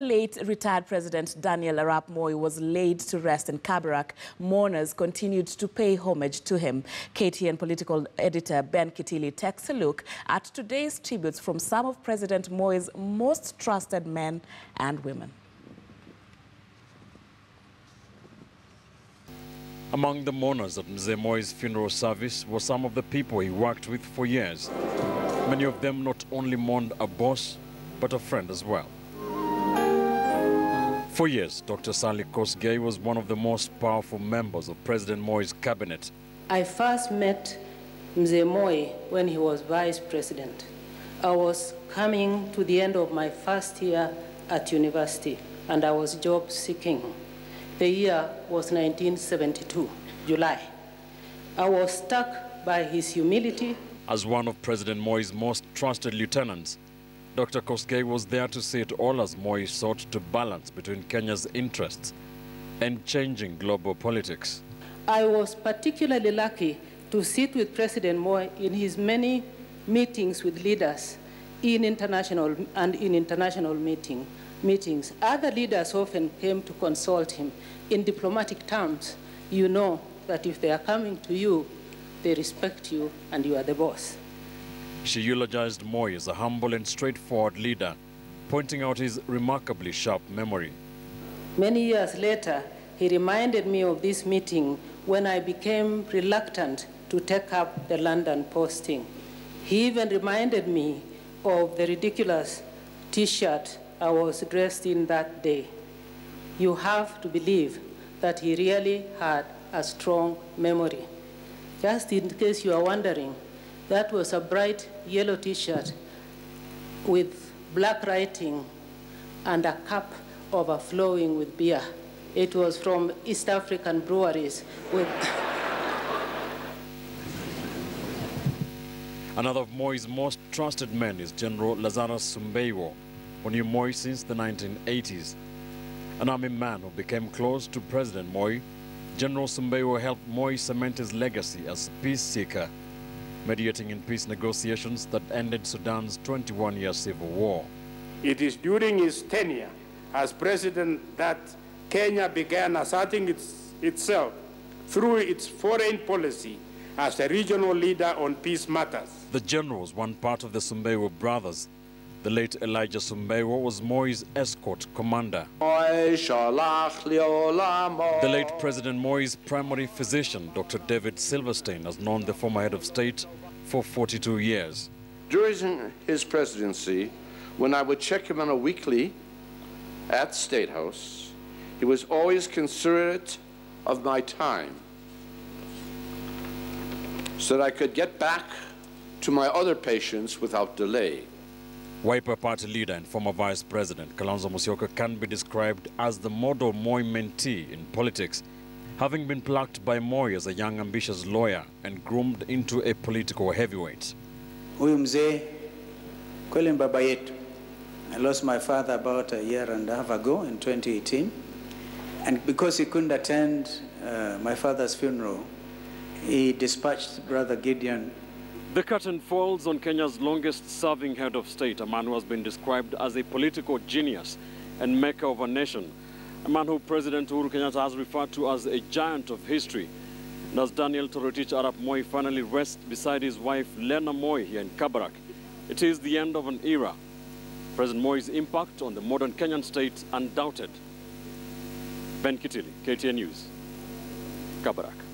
Late retired President Daniel Arap Moi was laid to rest in Kabarak. Mourners continued to pay homage to him. KTN political editor Ben Kitili takes a look at today's tributes from some of President Moi's most trusted men and women. Among the mourners at Mzee Moi's funeral service were some of the people he worked with for years. Many of them not only mourned a boss, but a friend as well. For years, Dr. Sally Kosgei was one of the most powerful members of President Moi's cabinet. I first met Mzee Moi when he was vice president. I was coming to the end of my first year at university, and I was job seeking. The year was 1972, July. I was struck by his humility. As one of President Moi's most trusted lieutenants, Dr. Kosgei was there to see it all as Moi sought to balance between Kenya's interests and changing global politics. I was particularly lucky to sit with President Moi in his many meetings with leaders in international meetings. Other leaders often came to consult him in diplomatic terms. You know that if they are coming to you, they respect you and you are the boss. She eulogized Moi as a humble and straightforward leader, pointing out his remarkably sharp memory. Many years later, he reminded me of this meeting when I became reluctant to take up the London posting. He even reminded me of the ridiculous T-shirt I was dressed in that day. You have to believe that he really had a strong memory. Just in case you are wondering, that was a bright yellow T-shirt with black writing and a cup overflowing with beer. It was from East African breweries. Another of Moi's most trusted men is General Lazaro Sumbeiywo, who knew Moi since the 1980s. An army man who became close to President Moi, General Sumbeiywo helped Moi cement his legacy as peace seeker, mediating in peace negotiations that ended Sudan's 21-year civil war. It is during his tenure as president that Kenya began asserting itself through its foreign policy as a regional leader on peace matters. The general was one part of the Sumbeiywo brothers. The late Elijah Sumbewa was Moi's escort commander. The late President Moi's primary physician, Dr. David Silverstein, has known the former head of state for 42 years. During his presidency, when I would check him on a weekly at State House, he was always considerate of my time so that I could get back to my other patients without delay. Wiper Party leader and former vice president Kalonzo Musioka can be described as the model Moi mentee in politics, having been plucked by Moi as a young ambitious lawyer and groomed into a political heavyweight. Huyu mzee kweli baba yetu. I lost my father about a year and a half ago in 2018, and because he couldn't attend my father's funeral, he dispatched Brother Gideon. The curtain falls on Kenya's longest-serving head of state, a man who has been described as a political genius and maker of a nation, a man who President Uhuru Kenyatta has referred to as a giant of history. And as Daniel Toroitich Arap Moi finally rests beside his wife Lena Moi here in Kabarak, it is the end of an era. President Moi's impact on the modern Kenyan state undoubted. Ben Kitili, KTN News, Kabarak.